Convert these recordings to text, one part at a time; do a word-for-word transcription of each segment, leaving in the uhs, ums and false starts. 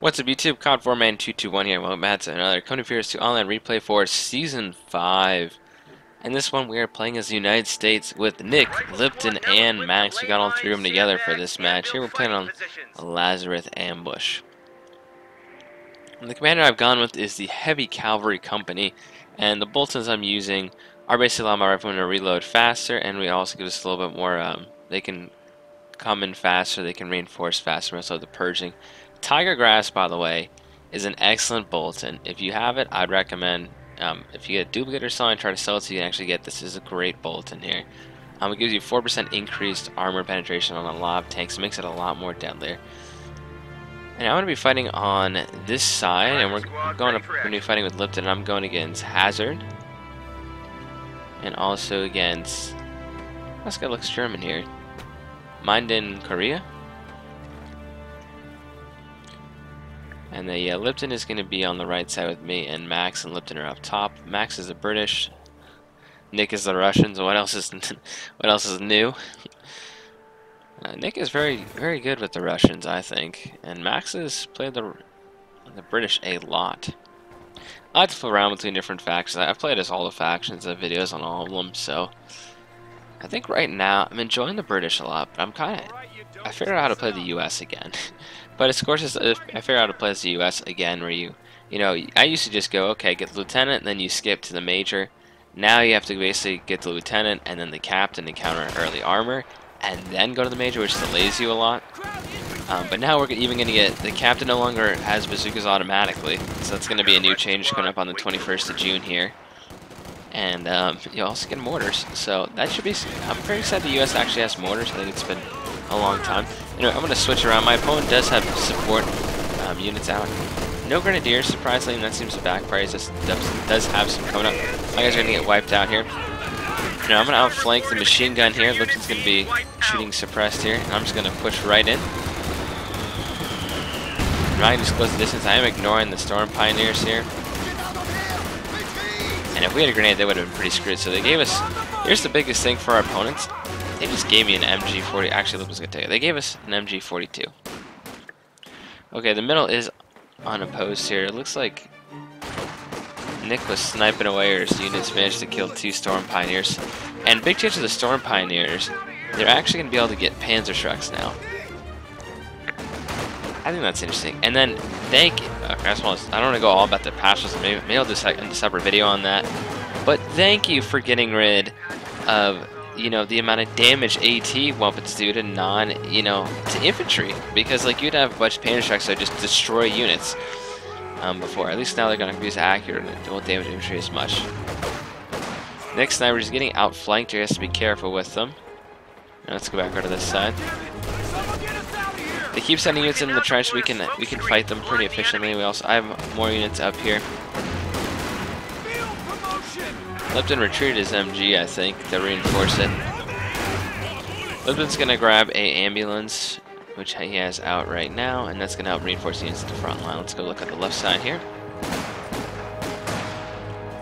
What's up YouTube, Cod four man two two one here, welcome back to another Company of Heroes two online replay for Season five. And this one we are playing as the United States with Nick, Lipton, and Max. We got all three of them together for this match. Here we're playing on Lazarus Ambush. And the commander I've gone with is the Heavy Cavalry Company. And the boltons I'm using are basically allowing my riflemen to reload faster. And we also give us a little bit more, um, they can come in faster, they can reinforce faster, most of the Pershing. Tiger Grass, by the way, is an excellent bulletin. If you have it, I'd recommend, um, if you get a duplicate or something, try to sell it so you can actually get this. This is a great bulletin here. Um, it gives you four percent increased armor penetration on a lot of tanks. It makes it a lot more deadlier. And I'm going to be fighting on this side, and we're going to, we're going to be fighting with Lipton. I'm going against Hazard, and also against, this guy looks German here, Minden Korea. And the, yeah, Lipton is going to be on the right side with me, and Max and Lipton are up top. Max is the British, Nick is the Russians. What else is what else is new? Uh, Nick is very very good with the Russians, I think, and Max has played the the British a lot. I like to play around between different factions. I've played as all the factions, I have videos on all of them, so I think right now I'm enjoying the British a lot, but I'm kind of I figure out how to play the U S again. But of course, it's, I figure out how to play as the U S again, where you, you know, I used to just go, okay, get the lieutenant, and then you skip to the major. Now you have to basically get the lieutenant, and then the captain, and counter early armor, and then go to the major, which delays you a lot. Um, but now we're even going to get, the captain no longer has bazookas automatically, so that's going to be a new change coming up on the twenty-first of June here. And um, you also get mortars, so that should be, I'm very excited the U S actually has mortars. I think it's been a long time. Anyway, I'm going to switch around. My opponent does have support um, units out. No Grenadiers, surprisingly, and that seems to backfire. This does have some coming up. My guys are going to get wiped out here. Now I'm going to outflank the machine gun here. Lipton's going to be shooting suppressed here, and I'm just going to push right in. Trying to close the distance. I am ignoring the Storm Pioneers here. And if we had a grenade, they would have been pretty screwed. So they gave us, here's the biggest thing for our opponents. They just gave me an M G forty. Actually, Lipton's going to take it. They gave us an M G forty-two. Okay, the middle is unopposed here. It looks like Nick was sniping away, or his units managed to kill two Storm Pioneers. And big change to the Storm Pioneers. They're actually going to be able to get Panzerschrecks now. I think that's interesting. And then, thank you. Uh, I don't want to go all about the passions. Maybe, maybe I'll do a separate video on that. But thank you for getting rid of, you know, the amount of damage AT weapons do to non, you know, to infantry. Because, like, you'd have a bunch of Panzerschrecks that just destroy units um, before. At least now they're going to be as accurate and it won't damage infantry as much. Next sniper is getting outflanked here. He has to be careful with them. Now, let's go back over to this side. They keep sending units in the trench. We can we can fight them pretty efficiently. We also I have more units up here. Lipton retreated his M G, I think, to reinforce it. Lipton's gonna grab a ambulance, which he has out right now, and that's gonna help reinforce the units at the front line. Let's go look at the left side here.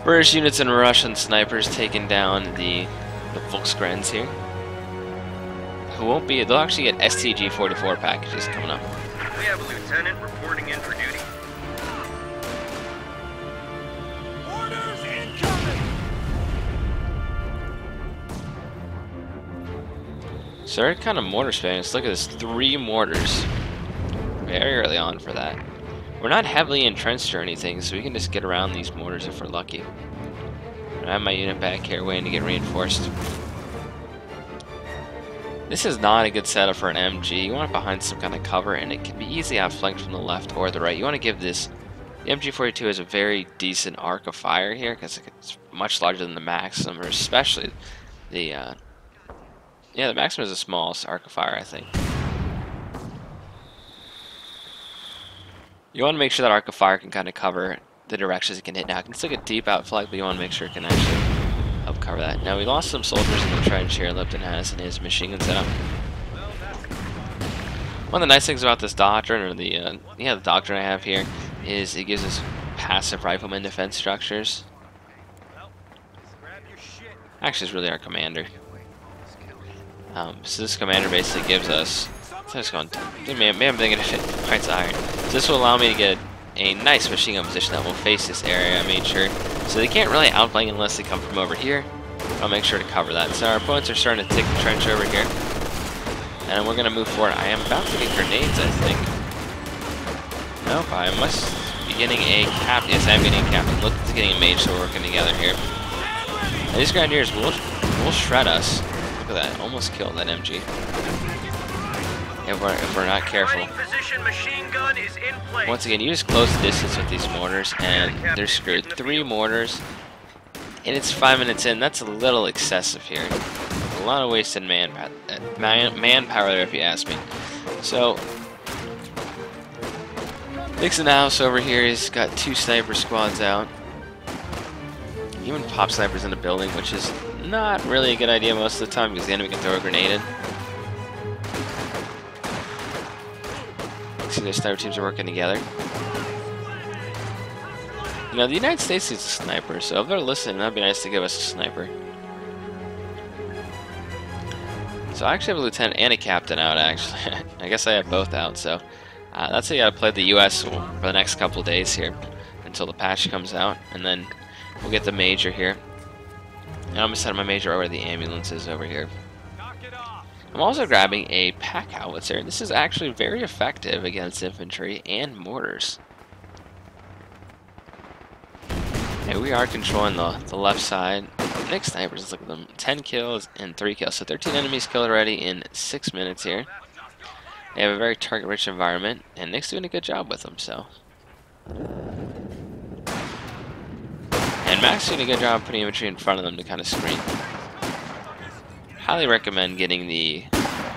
British units and Russian snipers taking down the, the Volksgrenadiers here. Who won't be, they'll actually get S T G forty-four packages coming up. We have a lieutenant reporting in for duty. Orders incoming! So they're kind of mortar spamming. Let's look at this. Three mortars. Very early on for that. We're not heavily entrenched or anything, so we can just get around these mortars if we're lucky. I have my unit back here waiting to get reinforced. This is not a good setup for an M G. You want it behind some kind of cover, and it can be easily outflanked from the left or the right. You want to give this... The M G forty-two has a very decent arc of fire here, because it's much larger than the Maxim, or especially the... Uh, yeah, the Maxim is the smallest arc of fire, I think. You want to make sure that arc of fire can kind of cover the directions it can hit. Now, it can still get deep outflank, but you want to make sure it can actually help cover that. Now we lost some soldiers in the trench here Lipton has in his machine gun setup. One of the nice things about this doctrine, or the uh, yeah the doctrine I have here, is it gives us passive rifleman defense structures. Actually, it's really our commander. Um, so this commander basically gives us. I'm just going. Maybe I'm thinking if it fights iron. So this will allow me to get a nice machine gun position that will face this area. I made sure. So they can't really outflank unless they come from over here. I'll make sure to cover that. So our opponents are starting to take the trench over here. And we're going to move forward. I am about to get grenades, I think. Nope, I must be getting a captain. Yes, I am getting a captain. Look, it's getting a mage, so we're working together here. And these grenadiers will, will shred us. Look at that. Almost killed that M G. If we're, if we're not careful. Once again, you just close the distance with these mortars, and they're screwed. Three mortars, and it's five minutes in. That's a little excessive here. A lot of wasted manpower, man, manpower there, if you ask me. So, Nixon House over here, he's got two sniper squads out. Even pop snipers in the building, which is not really a good idea most of the time because the enemy can throw a grenade in. See, their sniper teams are working together. You know, the United States needs a sniper, so if they're listening, that'd be nice to give us a sniper. So I actually have a lieutenant and a captain out, actually. I guess I have both out, so uh, that's how you gotta play the U S for the next couple of days here until the patch comes out, and then we'll get the major here. And I'm gonna send my major over to the ambulances over here. I'm also grabbing a pack howitzer. This is actually very effective against infantry and mortars. Hey, we are controlling the, the left side. Nick snipers, let's look at them. ten kills and three kills. So thirteen enemies killed already in six minutes here. They have a very target-rich environment, and Nick's doing a good job with them, so. And Max doing a good job putting infantry in front of them to kind of screen. Highly recommend getting the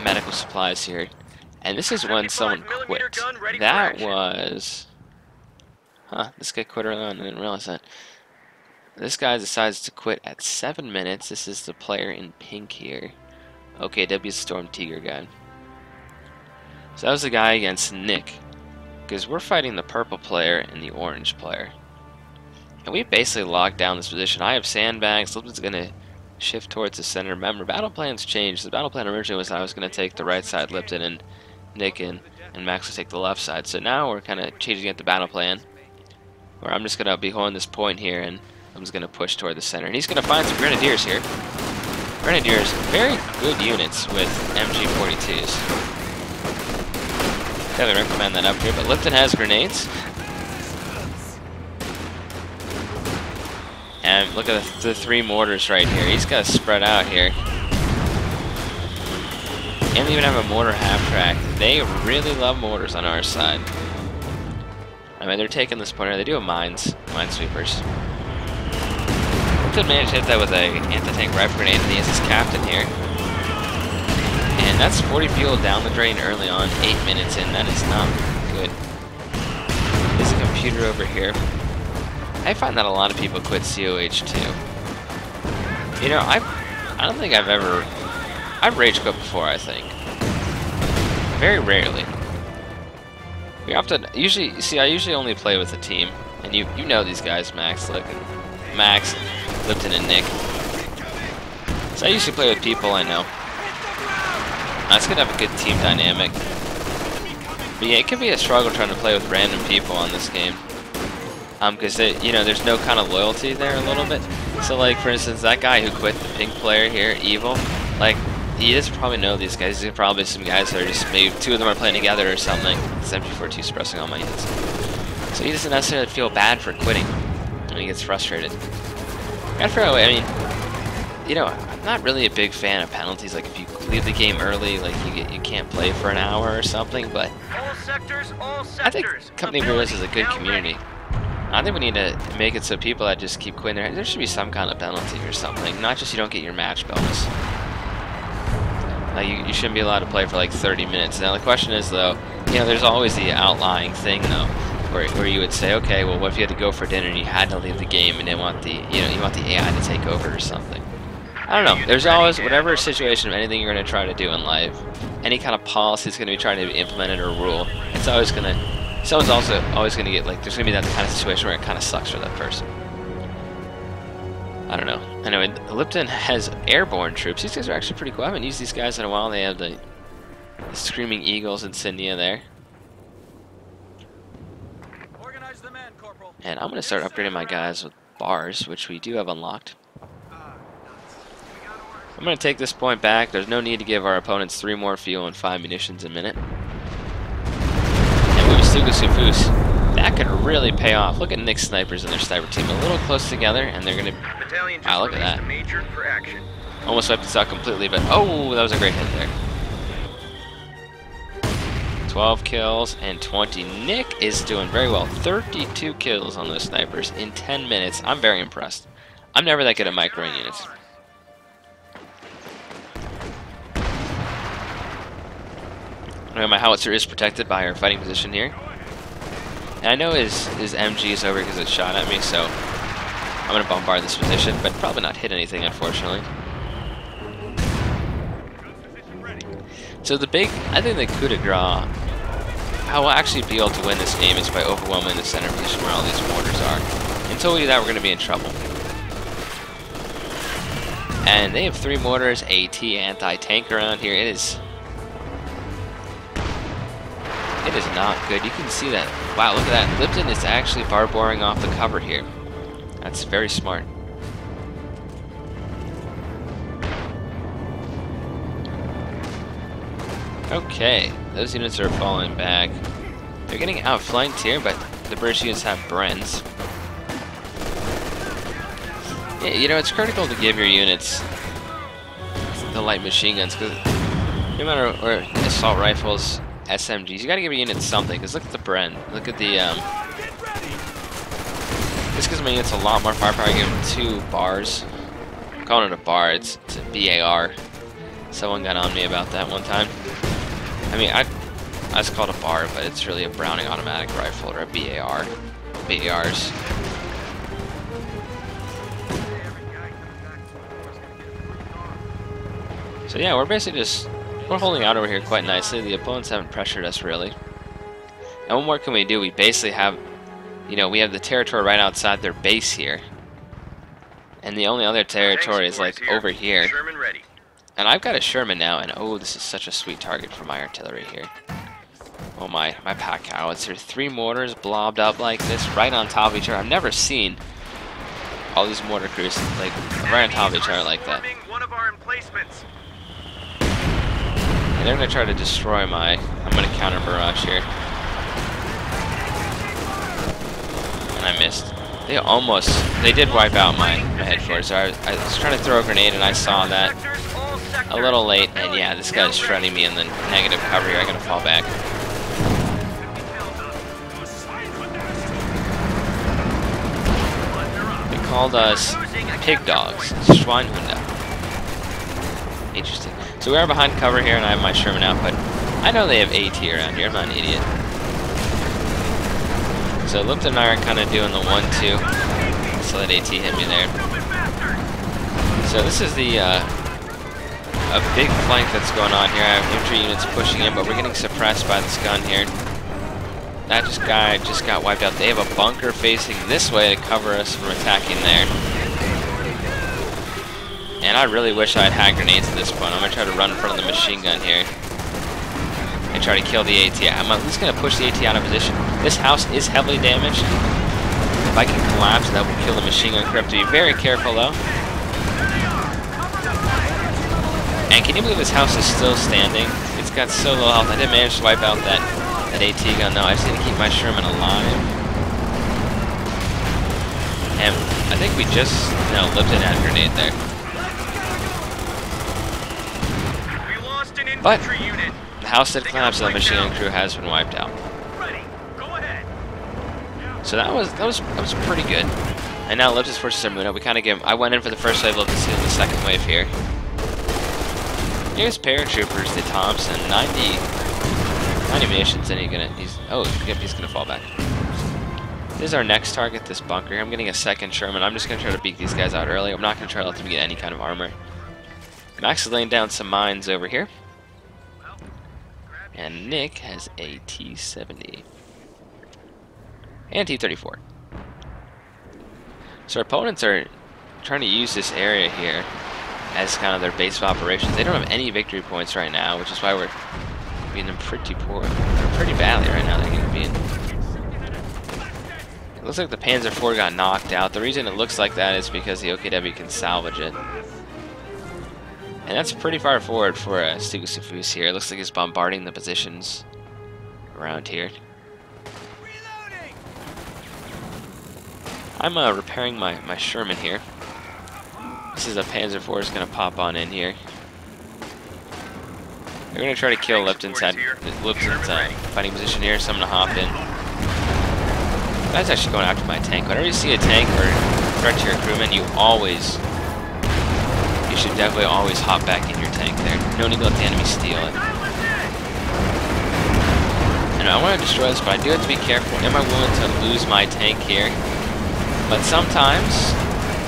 medical supplies here. And this is when someone quit. That was... Huh, this guy quit early on, I didn't realize that. This guy decides to quit at seven minutes. This is the player in pink here. O K W Storm Tiger guy. So that was the guy against Nick. Because we're fighting the purple player and the orange player. And we basically locked down this position. I have sandbags. Lipton's going to shift towards the center. Remember, battle plans changed. The battle plan originally was I was going to take the right side, Lipton and Nick, and, and Max would take the left side. So now we're kind of changing up the battle plan. Where I'm just going to be holding this point here and I'm just going to push toward the center. And he's going to find some Grenadiers here. Grenadiers, very good units with M G forty-twos. Definitely recommend that up here, but Lipton has grenades. And look at the, the three mortars right here. He's got to spread out here. And they even have a mortar half-track. They really love mortars on our side. I mean, they're taking this point. They do have mines, minesweepers. Lipton managed to hit that with a anti-tank rifle grenade, and he is his captain here. And that's forty fuel down the drain early on, eight minutes in. That is not good. There's a computer over here. I find that a lot of people quit C O H too. You know, I I don't think I've ever I've rage quit before. I think very rarely. We often usually see. I usually only play with a team, and you you know these guys, Max, like Max. Lipton and Nick. So I usually play with people I know. That's gonna have a good team dynamic. But yeah, it can be a struggle trying to play with random people on this game. Um, because you know there's no kind of loyalty there a little bit. So like for instance, that guy who quit, the pink player here, Evil, like he doesn't probably know these guys. There's probably some guys that are just maybe two of them are playing together or something. It's M G forty-two suppressing all my units. So he doesn't necessarily feel bad for quitting. And he gets frustrated. I figure out, I mean, you know, I'm not really a big fan of penalties. Like if you leave the game early, like you get, you can't play for an hour or something. But all sectors, all sectors. I think Company of Heroes is a good community. I think we need to make it so people that just keep quitting there, there should be some kind of penalty or something. Not just you don't get your match bonus. Like you, you shouldn't be allowed to play for like thirty minutes. Now the question is though, you know, there's always the outlying thing though. where, where you would say, okay, well, what if you had to go for dinner and you had to leave the game and they want the, you know, you want the A I to take over or something. I don't know. There's always, whatever situation of anything you're going to try to do in life, any kind of policy is going to be trying to be implemented or rule, it's always going to, someone's also always going to get, like, there's going to be that kind of situation where it kind of sucks for that person. I don't know. Anyway, Lipton has airborne troops. These guys are actually pretty cool. I haven't used these guys in a while. They have the, the Screaming Eagles insignia there. Organize the man, Corporal. And I'm going to start upgrading my guys with bars, which we do have unlocked. I'm going to take this point back. There's no need to give our opponents three more fuel and five munitions a minute. And we StuG Sufus. That could really pay off. Look at Nick's snipers and their sniper team a little close together, and they're gonna. Wow, look at that! Almost wiped this out completely, but oh, that was a great hit there. twelve kills and twenty. Nick is doing very well. thirty-two kills on those snipers in ten minutes. I'm very impressed. I'm never that good at microing units. My howitzer is protected by our fighting position here. And I know his, his M G is over because it shot at me, so I'm going to bombard this position, but probably not hit anything, unfortunately. So the big, I think the coup de grace, how we'll actually be able to win this game is by overwhelming the center position where all these mortars are. Until we do that, we're going to be in trouble. And they have three mortars, AT, anti-tank around here. It is... It is not good. You can see that. Wow, look at that. Lipton is actually bar boring off the cover here. That's very smart. Okay, those units are falling back. They're getting outflanked here, but the British units have Brens. Yeah, you know, it's critical to give your units the light machine guns, because no matter, or assault rifles, S M Gs. You gotta give your unit something, because look at the Bren. Look at the, um... this gives my units a lot more firepower. I give them two bars. I'm calling it a bar. It's, it's a B A R. Someone got on me about that one time. I mean, I, I just call it a bar, but it's really a Browning automatic rifle, or a B A R. B A Rs. So yeah, we're basically just... we're holding out over here quite nicely. The opponents haven't pressured us, really. And what more can we do? We basically have, you know, we have the territory right outside their base here. And the only other territory is, like, over here. And I've got a Sherman now, and oh, this is such a sweet target for my artillery here. Oh my, my pack howitzer. Three mortars blobbed up like this, right on top of each other. I've never seen all these mortar crews, like, right on top of each other like that. They're going to try to destroy my... I'm going to counter barrage here. And I missed. They almost... They did wipe out my, my head forward. So I, I was trying to throw a grenade and I saw that a little late. And yeah, this guy's shredding me in the negative cover here. I got to fall back. They called us pig dogs. Schweinwunder. Interesting. So we are behind cover here, and I have my Sherman out, but I know they have AT around here. I'm not an idiot. So Lipton and I are kind of doing the one two. So that AT hit me there. So this is the uh, a big flank that's going on here. I have infantry units pushing in, but we're getting suppressed by this gun here. That just guy just got wiped out. They have a bunker facing this way to cover us from attacking there. And I really wish I had had grenades at this point. I'm going to try to run in front of the machine gun here and try to kill the AT. I'm at least going to push the AT out of position. This house is heavily damaged. If I can collapse, that will kill the machine gun crew. To be very careful, though. And can you believe this house is still standing? It's got so low health. I didn't manage to wipe out that, that AT gun, though. I just need to keep my Sherman alive. And I think we just... no, Lipton had a grenade there. But the house that collapsed on the machine gun crew has been wiped out. So that was that was that was pretty good. And now Lipton's forces are moving up. We kind of give him. I went in for the first wave. Lipton's in the second wave here. Here's paratroopers, the Thompson. ninety, ninety munitions. And he's gonna. He's, oh, yep, he's gonna fall back. This is our next target, this bunker. I'm getting a second Sherman. I'm just going to try to beat these guys out early. I'm not going to try to let them get any kind of armor. Max is laying down some mines over here. And Nick has a T seventy. And T thirty-four. So our opponents are trying to use this area here as kind of their base of operations. They don't have any victory points right now, which is why we're beating them pretty poor. They're pretty badly right now. They're getting beaten. It looks like the Panzer four got knocked out. The reason it looks like that is because the O K W can salvage it. And that's pretty far forward for uh, StuG here. It looks like he's bombarding the positions around here. Reloading. I'm uh, repairing my, my Sherman here. This is a Panzer four is going to pop on in here. They're going to try to kill Lipton's, head, Lipton's uh, fighting position here, so I'm going to hop in. That's actually going after my tank. Whenever you see a tank or threat to your crewman, you always... You should definitely always hop back in your tank there. No need to let the enemy steal it. And I want to destroy this, but I do have to be careful. Am I willing to lose my tank here? But sometimes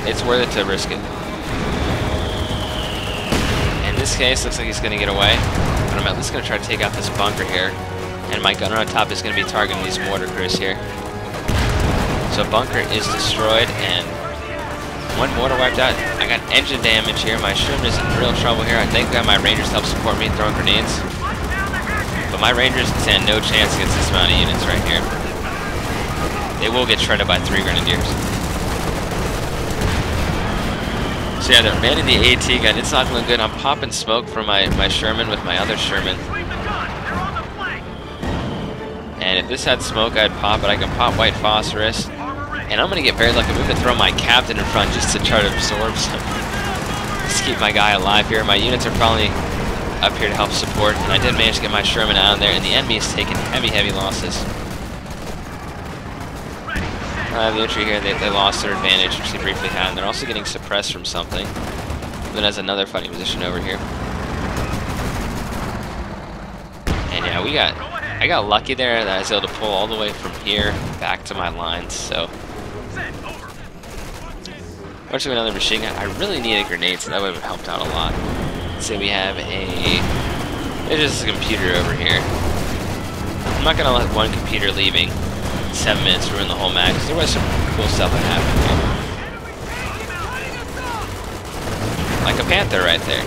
it's worth it to risk it. In this case, looks like he's going to get away. But I'm at least going to try to take out this bunker here. And my gunner on top is going to be targeting these mortar crews here. So bunker is destroyed and... one mortar wiped out. I got engine damage here. My Sherman is in real trouble here. I thank God my Rangers help support me throwing grenades. But my Rangers stand no chance against this amount of units right here. They will get shredded by three Grenadiers. So yeah, they're manning the AT gun. It's not looking good. I'm popping smoke from my, my Sherman with my other Sherman. And if this had smoke, I'd pop it. I can pop white phosphorus. And I'm going to get very lucky. I'm going to throw my captain in front just to try to absorb some. Just keep my guy alive here. My units are probably up here to help support. And I did manage to get my Sherman out of there. And the enemy is taking heavy, heavy losses. Uh, the entry here, they, they lost their advantage, which they briefly had. And they're also getting suppressed from something. Then has another fighting position over here. And yeah, we got... I got lucky there that I was able to pull all the way from here back to my lines, so... Actually, another machine gun. I really needed grenades, so that would have helped out a lot. So we have a... There's just a computer over here. I'm not going to let one computer leaving seven minutes ruin the whole match. There was some cool stuff that happened here. Like a Panther right there.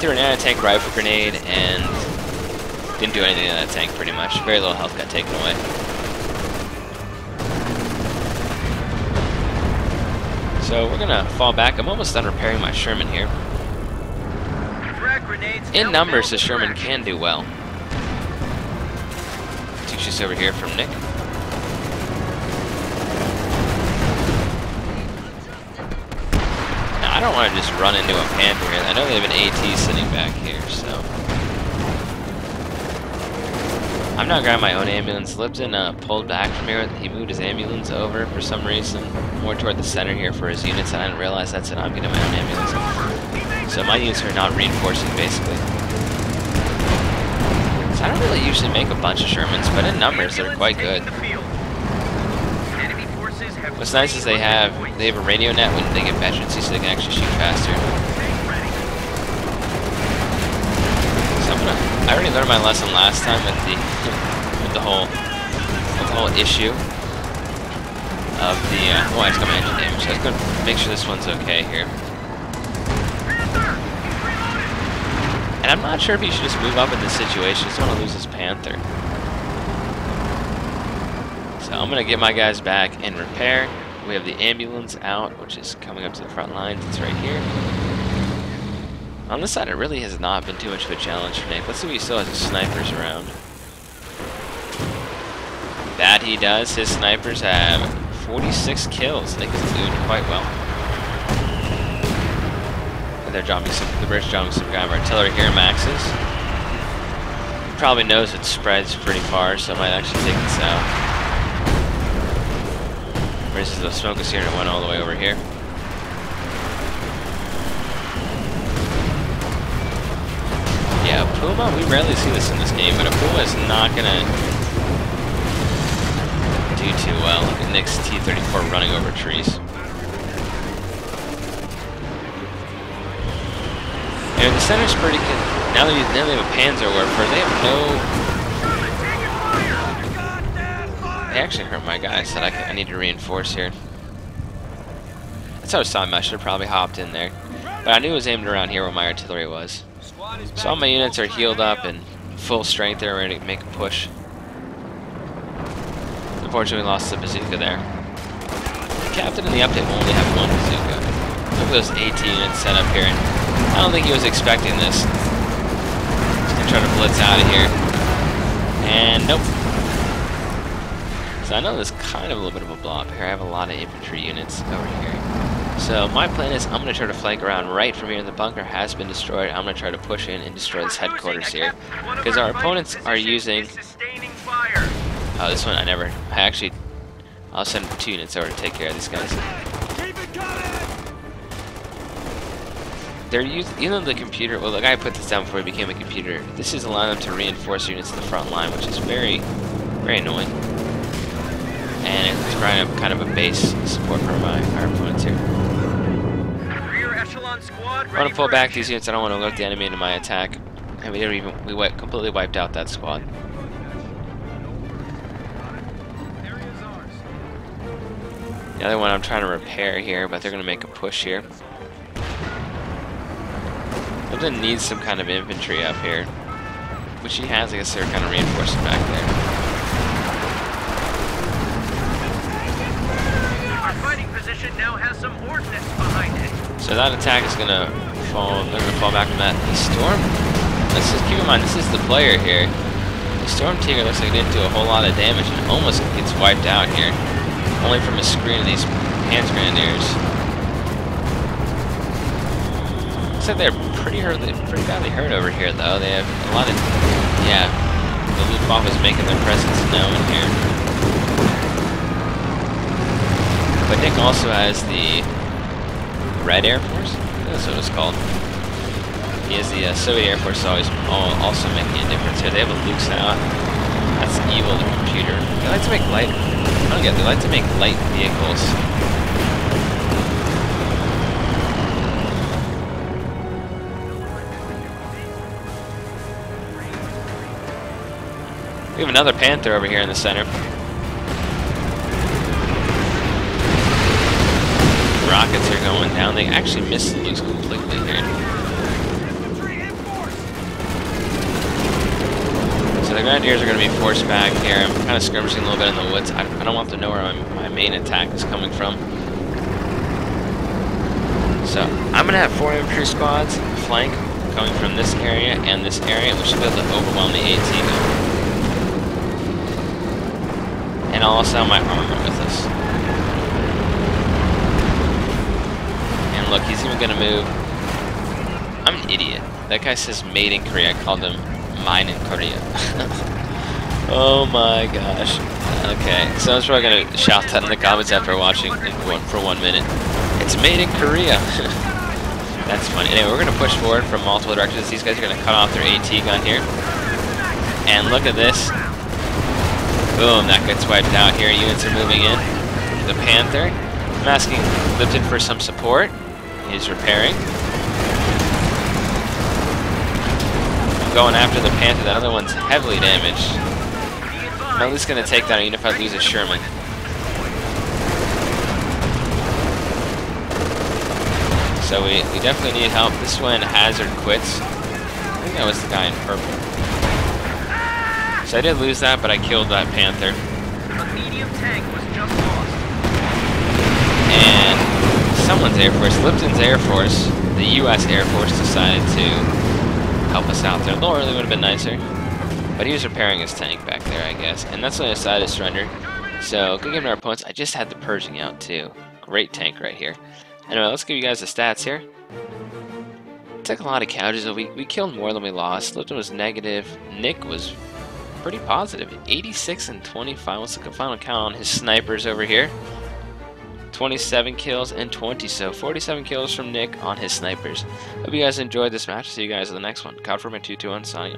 Threw an anti-tank rifle grenade and didn't do anything to that tank pretty much. Very little health got taken away. So we're gonna fall back. I'm almost done repairing my Sherman here. In numbers, the Sherman can do well. Two shots over here from Nick. Now I don't want to just run into a Panther here. I know they have an AT sitting back here, so I'm not grabbing my own ambulance. Lipton uh, pulled back from here. He moved his ambulance over for some reason, more toward the center here for his units, and I didn't realize that's it. I'm getting my own ambulance. So my units are not reinforcing, basically. So I don't really usually make a bunch of Shermans, but in numbers, they're quite good. What's nice is they have they have a radio net when they get veterans, so they can actually shoot faster. So I'm gonna... I already learned my lesson last time with the with the whole with the whole issue of the uh, oh I just got my engine damage, so I'm going to make sure this one's okay here. And I'm not sure if you should just move up in this situation. I just want to lose this Panther. So I'm going to get my guys back in repair. We have the ambulance out, which is coming up to the front lines. It's right here. On this side, it really has not been too much of a challenge for Nick. Let's see if he still has his snipers around. That he does. His snipers have forty-six kills. Nick is doing quite well. And they're dropping some, the British dropping some kind of artillery here, Max's. He probably knows it spreads pretty far, so I might actually take this out. Versus the smoke is here and it went all the way over here. Yeah, Puma, we rarely see this in this game, but a Puma is not gonna do too well. Look at Nick's T thirty-four running over trees. You know, the center's pretty good. Now that now they have a panzerwerfer, they have no... They actually hurt my guy, so I, can, I need to reinforce here. That's how I saw him. I should have probably hopped in there. But I knew it was aimed around here where my artillery was. So all my units are healed up and full strength. They're ready to make a push. Unfortunately, we lost the bazooka there. The captain in the update will only have one bazooka. Look at those AT units set up here. I don't think he was expecting this. He's going to try to blitz out of here. And nope. So I know there's kind of a little bit of a blob here. I have a lot of infantry units over here. So my plan is I'm going to try to flank around right from here. The bunker has been destroyed. I'm going to try to push in and destroy this headquarters here. Because our opponents are using... Oh, this one I never... I actually... I'll send two units over to take care of these guys. They're using, even the computer, well the guy put this down before he became a computer, this is allowing them to reinforce units in the front line, which is very, very annoying. And it's providing kind of a base support for my, our opponents here. Rear echelon squad, I want to pull back these units, I don't want to alert the enemy into my attack. And we didn't even, we wiped, completely wiped out that squad. The other one I'm trying to repair here, but they're going to make a push here. Lipton needs some kind of infantry up here, which he has. I guess they're kind of reinforcing back there. Our fighting position now has some ordnance behind it. So that attack is gonna fall. They're gonna fall back from that. The storm. Let's just keep in mind this is the player here. The Storm Tiger looks like it didn't do a whole lot of damage and almost gets wiped out here, only from a screen of these Panzerschreck. Looks like they're pretty hurt, pretty badly hurt over here though. They have a lot of, yeah, the Luftwaffe is making their presence known here. But Nick also has the Red Air Force, that's what it's called. He has the uh, Soviet Air Force, always also making a difference here. They have a Luke's out. That's evil, the computer. They like to make light, I don't get it, they like to make light vehicles. We have another Panther over here in the center. The rockets are going down. They actually missed the Luke's completely here. So the Grenadiers are going to be forced back here. I'm kind of skirmishing a little bit in the woods. I, I don't want them to know where my, my main attack is coming from. So I'm going to have four infantry squads flank coming from this area and this area, which should be able to overwhelm the AT. And I'll also have my armor with us. And look, he's even gonna move. I'm an idiot. That guy says made in Korea. I called him mine in Korea. Oh my gosh. Okay, so I was probably gonna shout that in the comments after watching for one minute. It's made in Korea. That's funny. Anyway, we're gonna push forward from multiple directions. These guys are gonna cut off their AT gun here. And look at this. Boom, that gets wiped out here. Units are moving in. The Panther. I'm asking Lipton for some support. He's repairing. I'm going after the Panther. That other one's heavily damaged. I'm at least going to take that even if I lose a Sherman. So we, we definitely need help. This one, Hazard, quits. I think that was the guy in purple. So I did lose that, but I killed that Panther. A medium tank was just lost. And someone's Air Force, Lipton's Air Force, the U S Air Force decided to help us out there. Lord, it would have been nicer. But he was repairing his tank back there, I guess. And that's when I decided to surrender. So, good game to our opponents. I just had the Pershing out, too. Great tank right here. Anyway, let's give you guys the stats here. It took a lot of casualties. We, we killed more than we lost. Lipton was negative. Nick was... pretty positive, eighty-six and twenty-five. What's the final count on his snipers over here? twenty-seven kills and twenty, so forty-seven kills from Nick on his snipers. Hope you guys enjoyed this match. See you guys in the next one. Cod four man two twenty-one signing off.